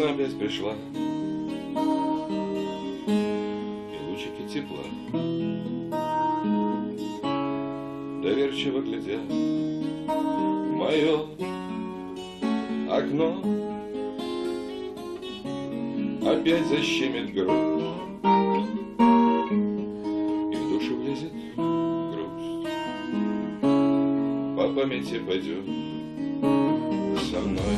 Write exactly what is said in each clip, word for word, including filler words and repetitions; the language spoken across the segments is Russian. Весна опять пришла, и лучики тепла доверчиво глядя в мое окно. Опять защемит грудь, и в душу влезет грусть. По памяти пойдет со мной.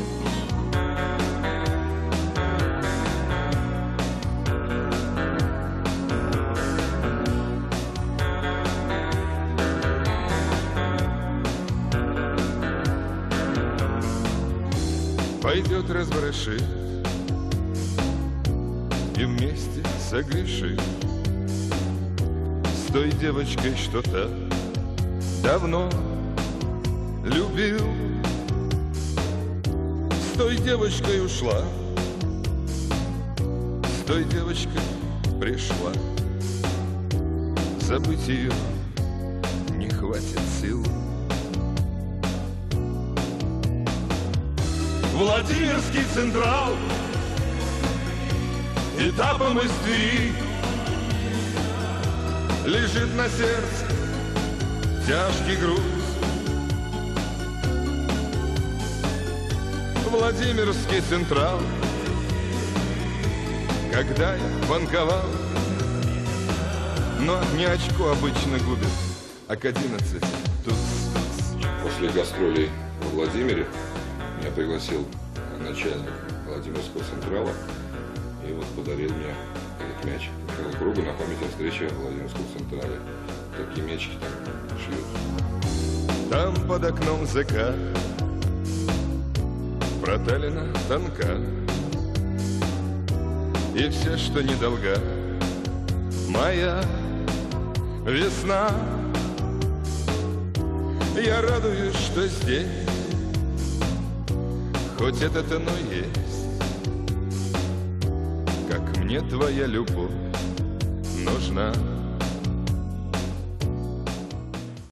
Пойдет разворошит и вместе согрешит с той девочкой, что так давно любил. С той девочкой ушла, с той девочкой пришла. Забыть ее не хватит сил. Владимирский централ, этапом из Твери, лежит на сердце тяжкий груз. Владимирский централ, когда я банковал, но не очко обычно губит, а к одиннадцати тут. После гастролей во Владимире меня пригласил начальник Владимирского централа и вот подарил мне этот мяч целого круга на память о встрече в Владимирском централе. Такие мячики там шьют. Там под окном ЗК проталина тонка, и все, что недолга, моя весна. Я радуюсь, что здесь хоть это-то, но есть, как мне твоя любовь нужна.